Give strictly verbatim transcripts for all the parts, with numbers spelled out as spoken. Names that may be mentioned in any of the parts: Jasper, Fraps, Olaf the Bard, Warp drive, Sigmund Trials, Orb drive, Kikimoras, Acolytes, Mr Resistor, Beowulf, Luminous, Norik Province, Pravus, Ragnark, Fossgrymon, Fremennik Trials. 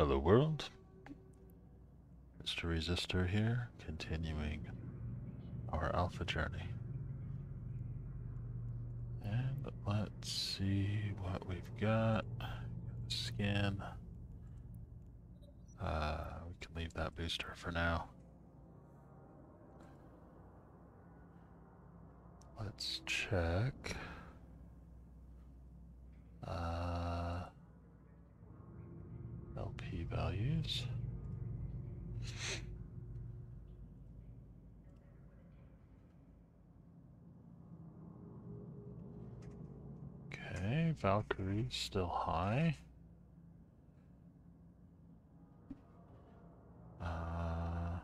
Hello world. Mister Resistor here, continuing our alpha journey. And let's see what we've got. Skin. Uh, we can leave that booster for now. Let's check. Uh, L P values. Okay, Valkyrie still high. Uh,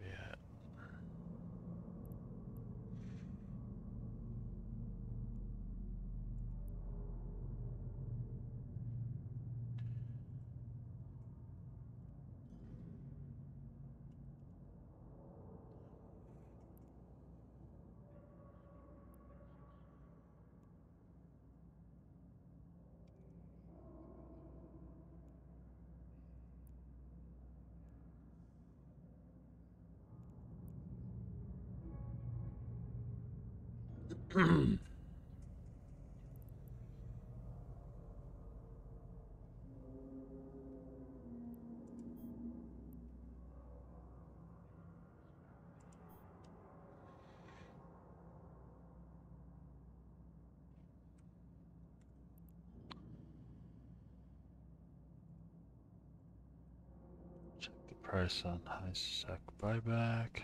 yeah. Check the price on high sec buyback.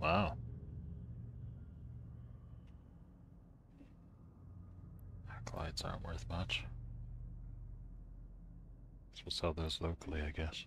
Wow. Acolytes aren't worth much. So we'll sell those locally, I guess.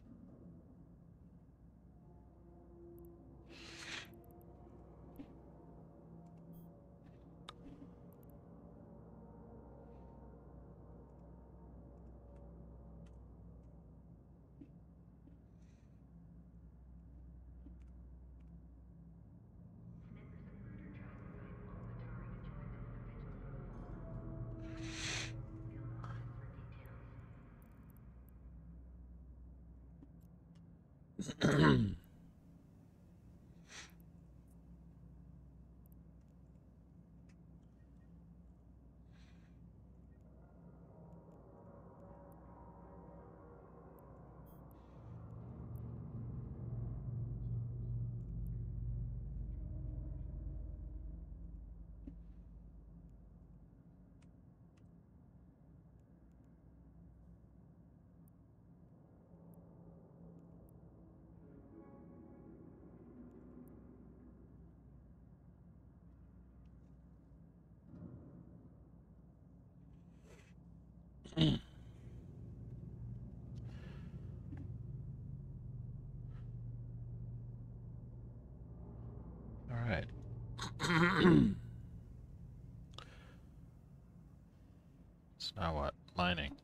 Mm. All right. So now what? Mining.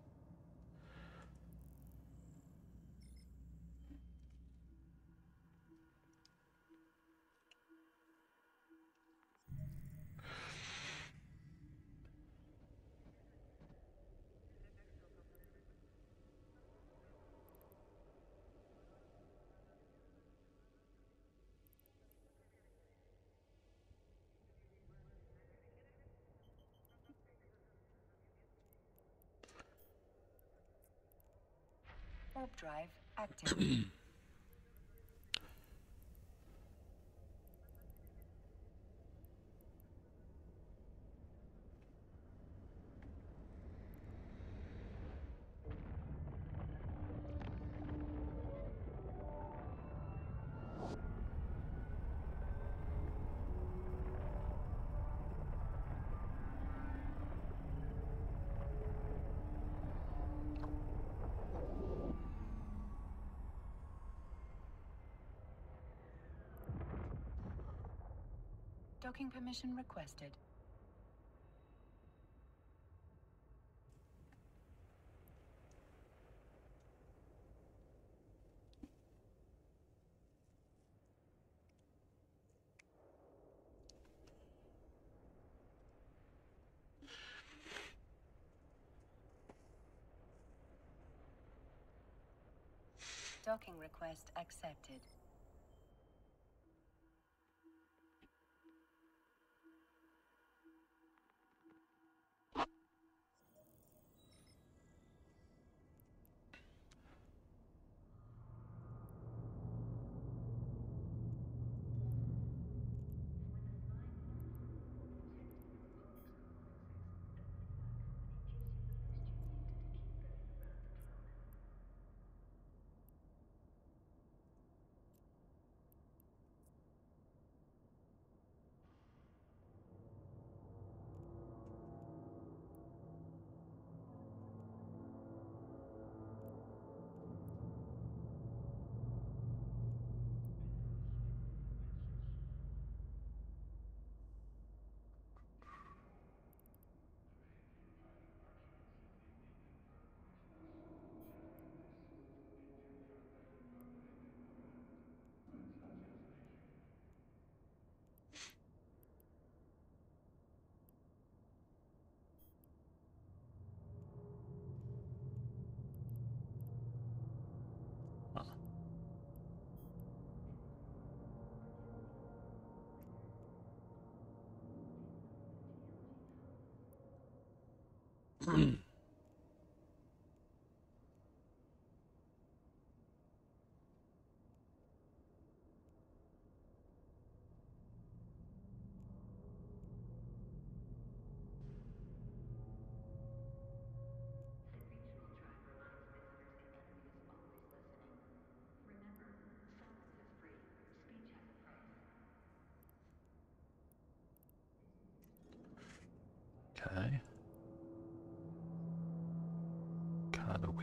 Orb drive active. Docking permission requested. Docking request accepted. Hmm.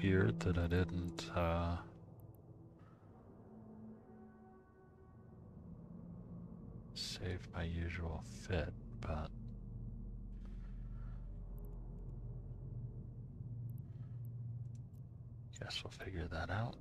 Weird that I didn't uh save my usual fit, but guess we'll figure that out.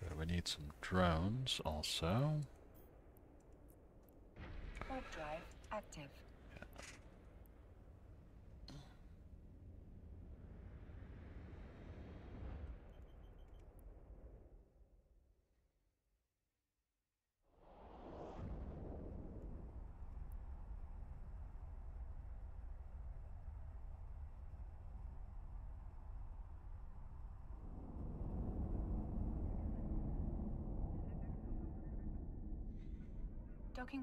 So we need some drones also. Orb drive active. Docking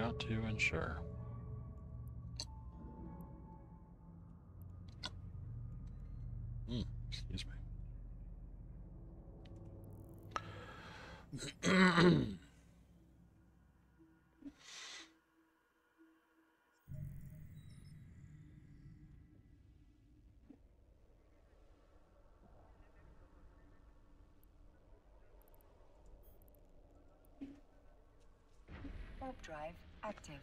Got to ensure. Mm, excuse me. Warp drive active.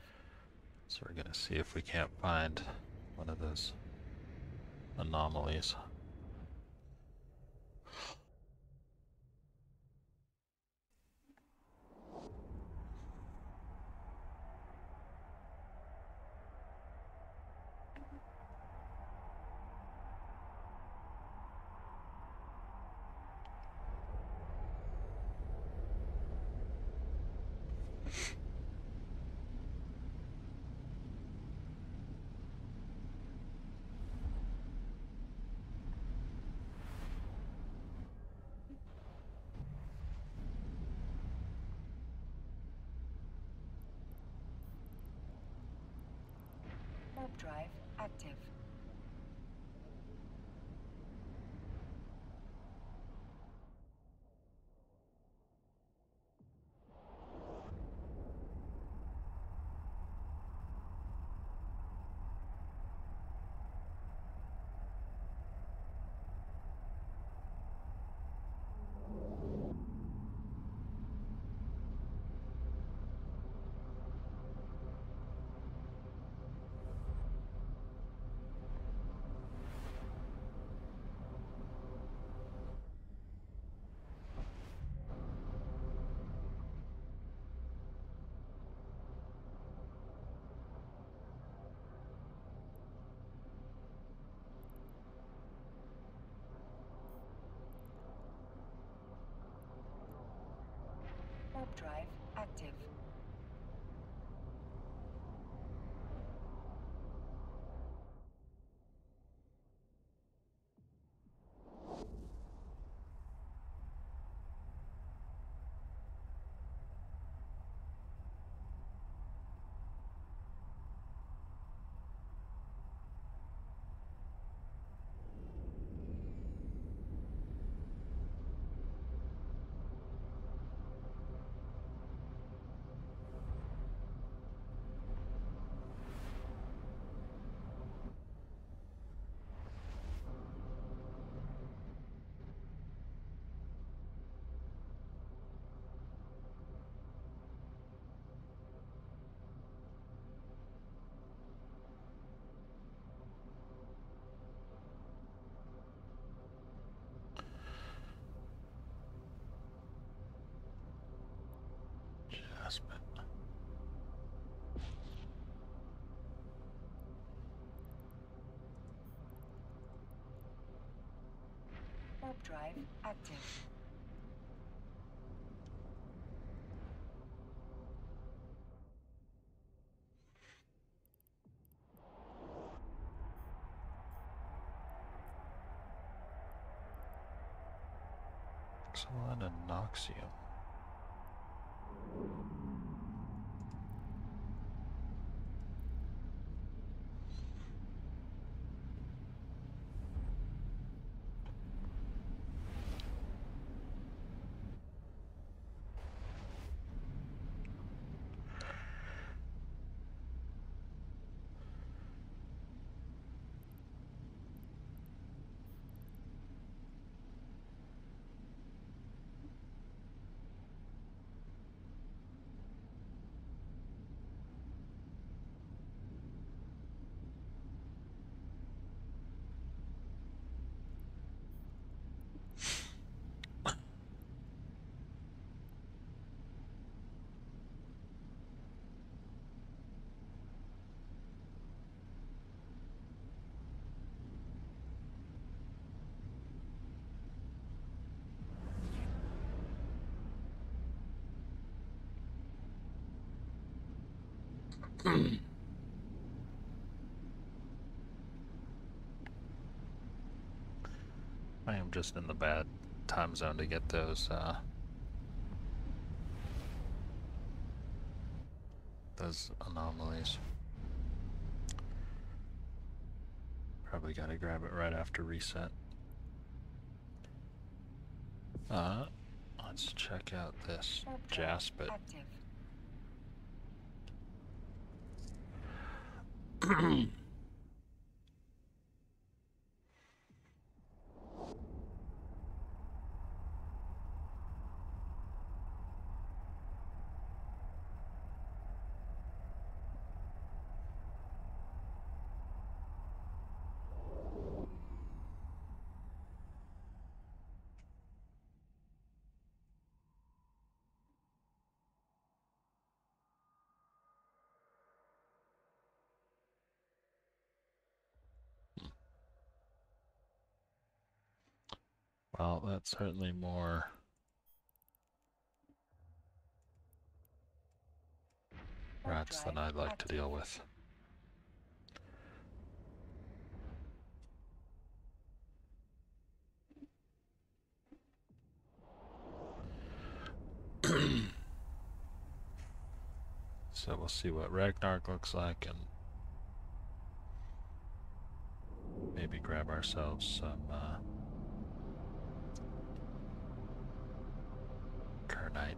So we're going to see if we can't find one of those anomalies. Warp drive active. Warp drive active. Jasper. Warp drive active. Excellent anoxium. I am just in the bad time zone to get those, uh, those anomalies. Probably gotta grab it right after reset. Uh, let's check out this Jasper. Well, that's certainly more rats than I'd like to deal with. So we'll see what Ragnark looks like and maybe grab ourselves some uh, Night.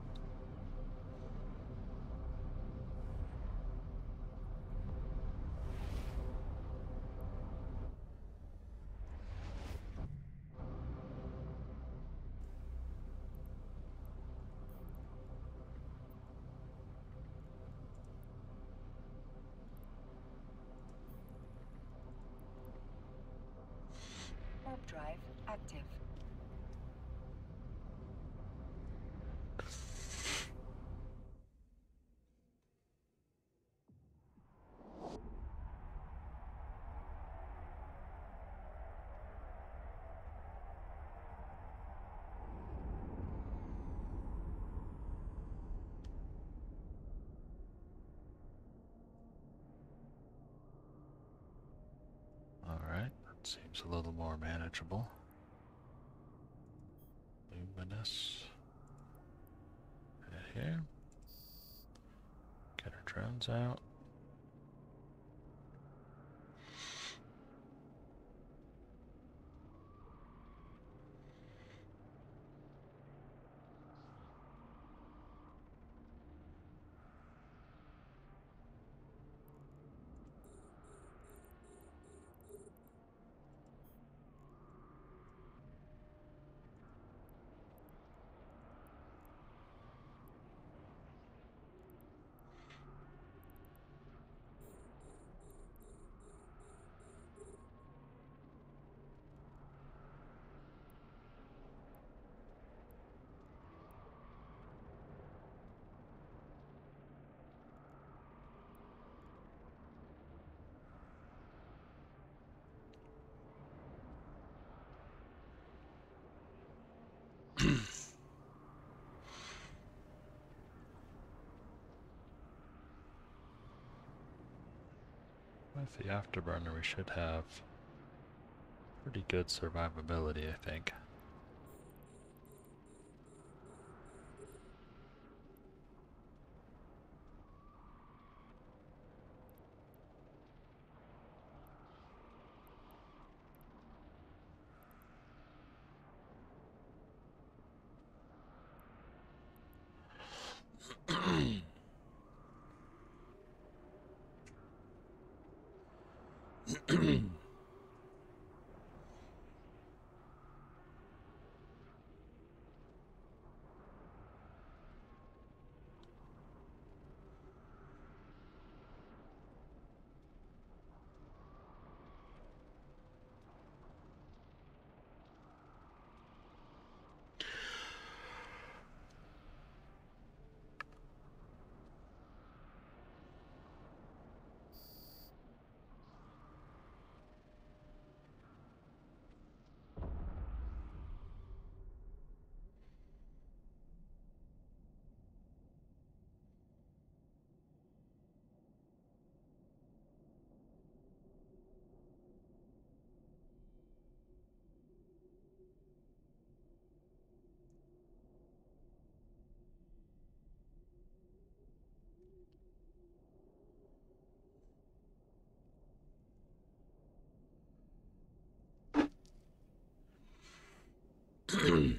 Orb drive active. Seems a little more manageable. Luminous. Right here. Get our drones out. With the afterburner, we should have pretty good survivability, I think. thirty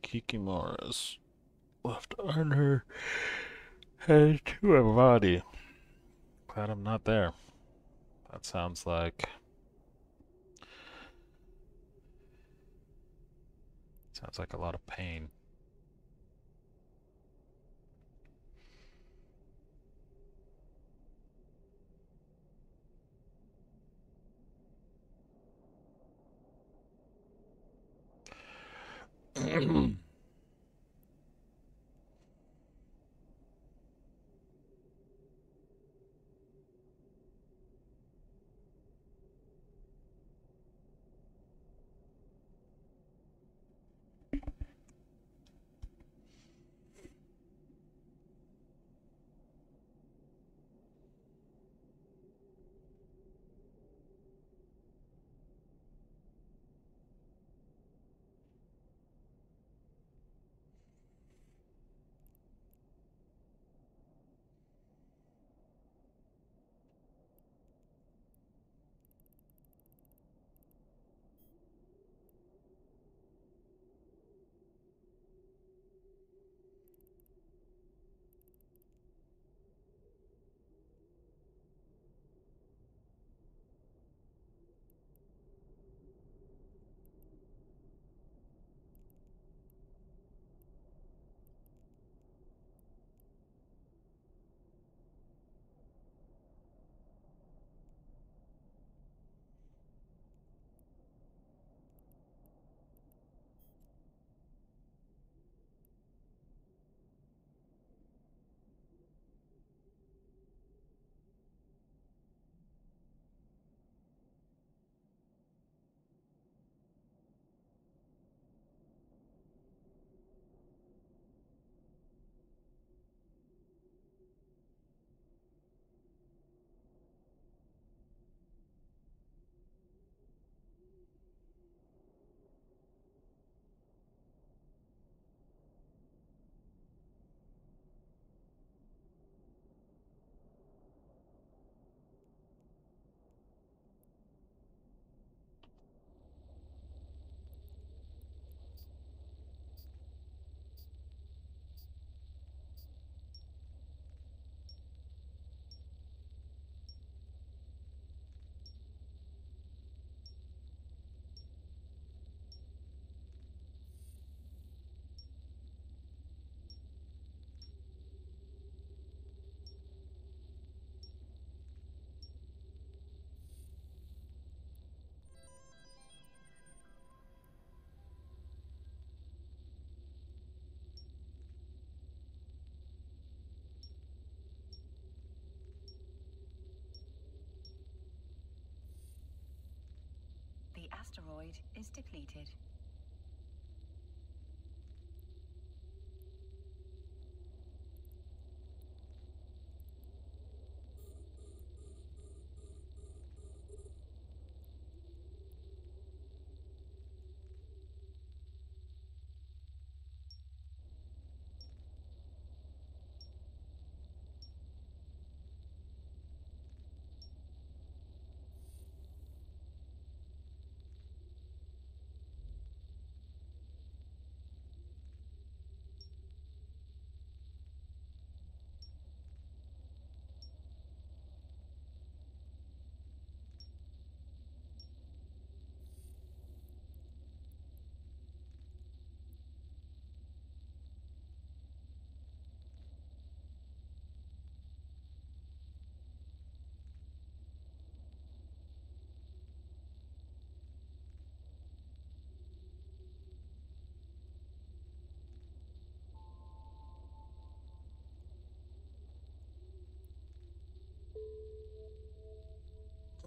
Kikimoras left on her head to her body. Glad I'm not there. That sounds like... Sounds like a lot of pain. asteroid is depleted.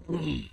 Mm-hmm.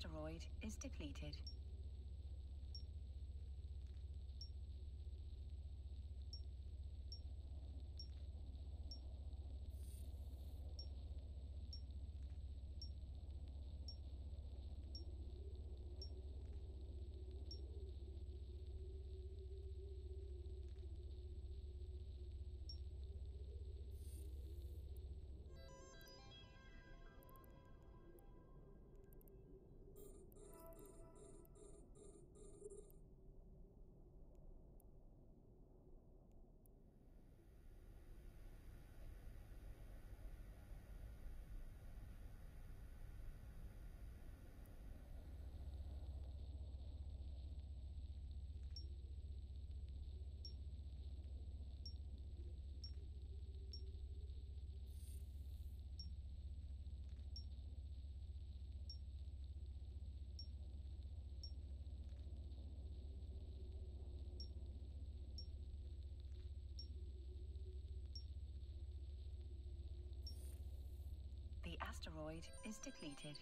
asteroid is depleted. The asteroid is depleted.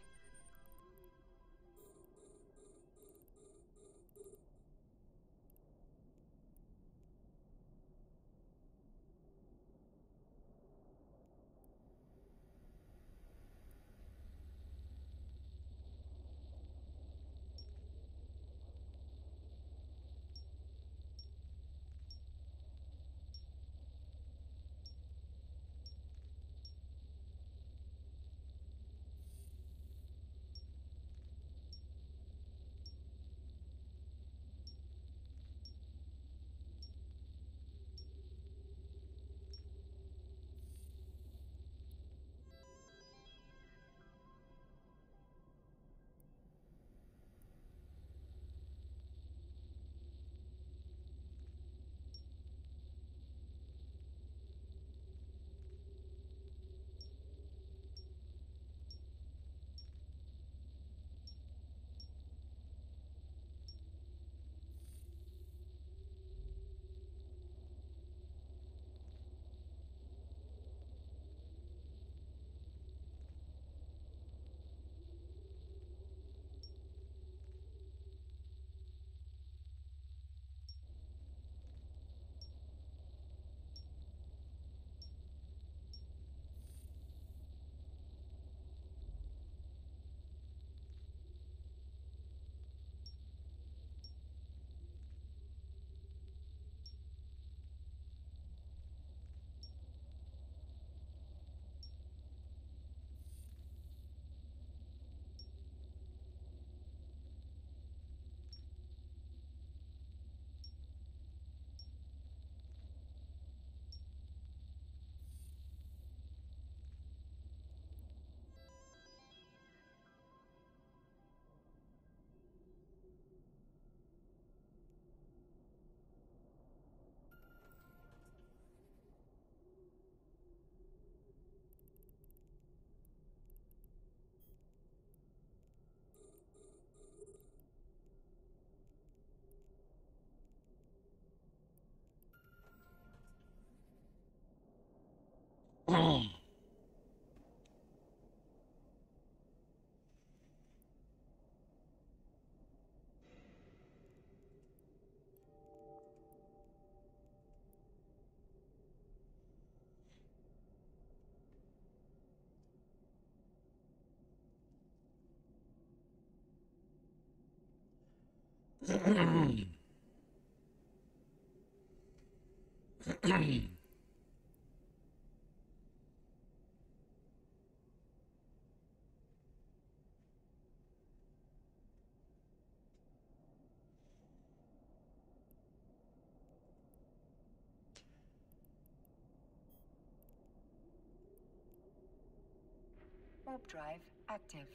Warp drive active.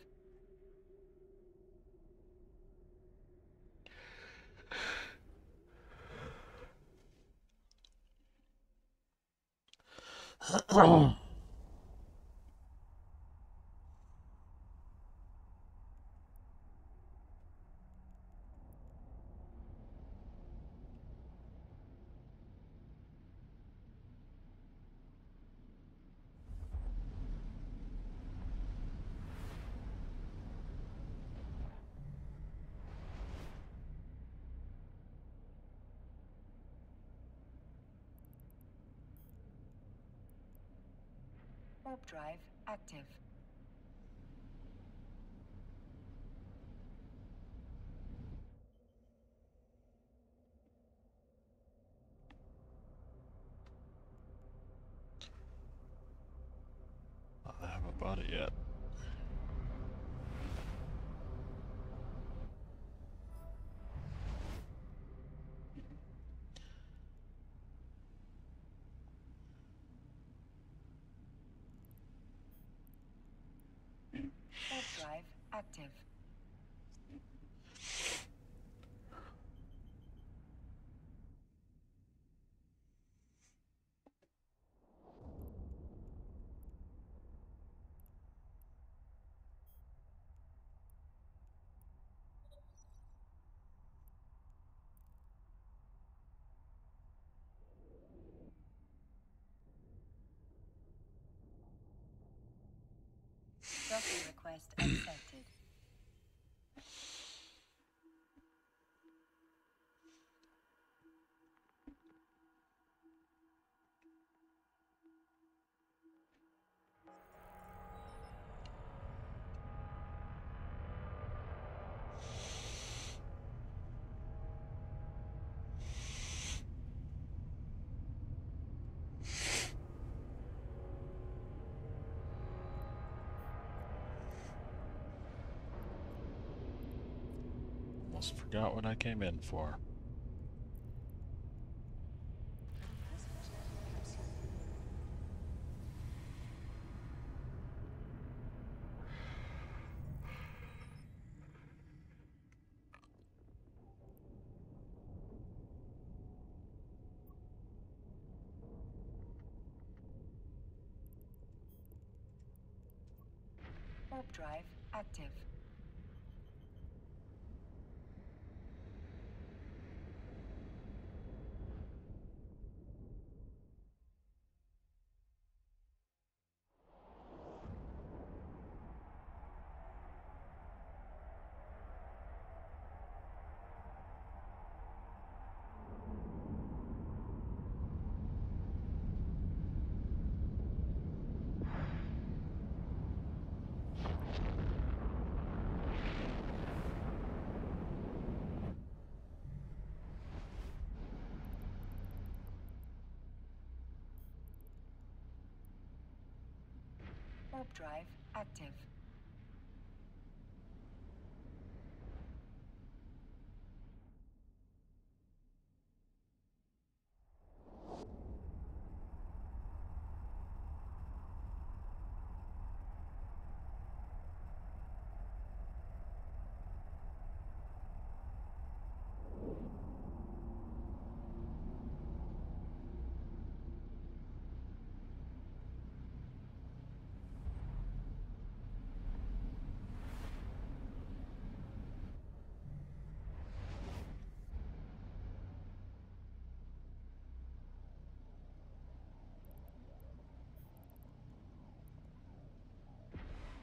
Oh. Warp drive active. I haven't bought it yet. Active. Docking request accepted. Forgot what I came in for. Orb drive active. Warp drive active.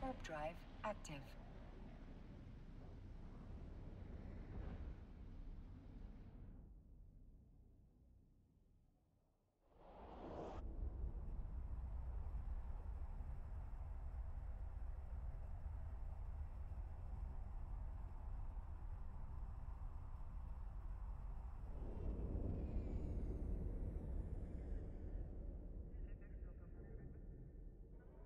Warp drive active.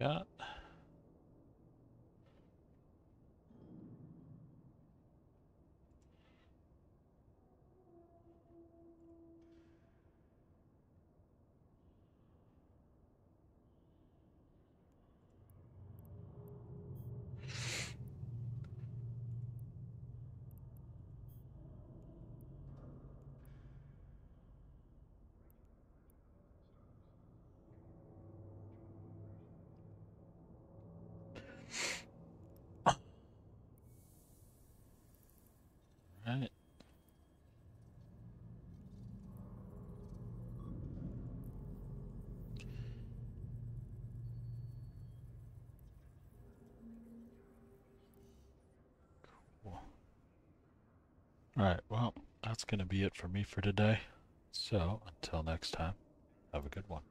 Yeah. Alright, well, that's going to be it for me for today. So, until next time, have a good one.